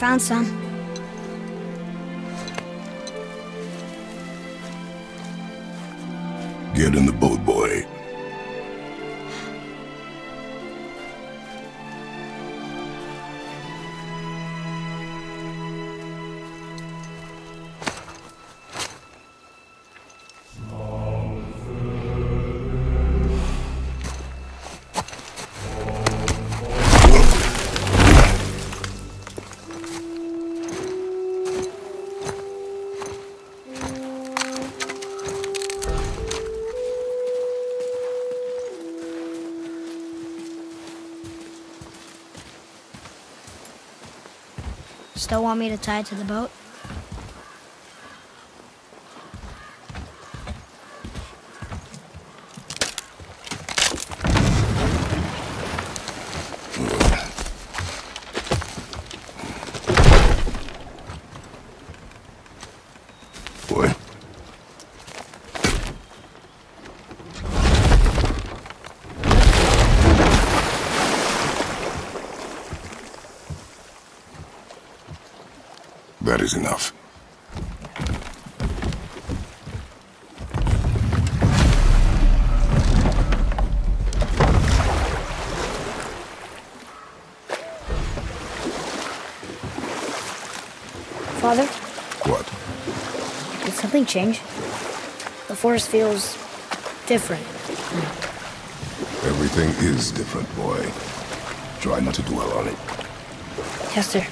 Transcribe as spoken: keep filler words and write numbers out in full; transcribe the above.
Found some. Get in the boat, boy. Still want me to tie it to the boat? Boy. That is enough. Father? What? Did something change? The forest feels different. Everything is different, boy. Try not to dwell on it. Yes, sir.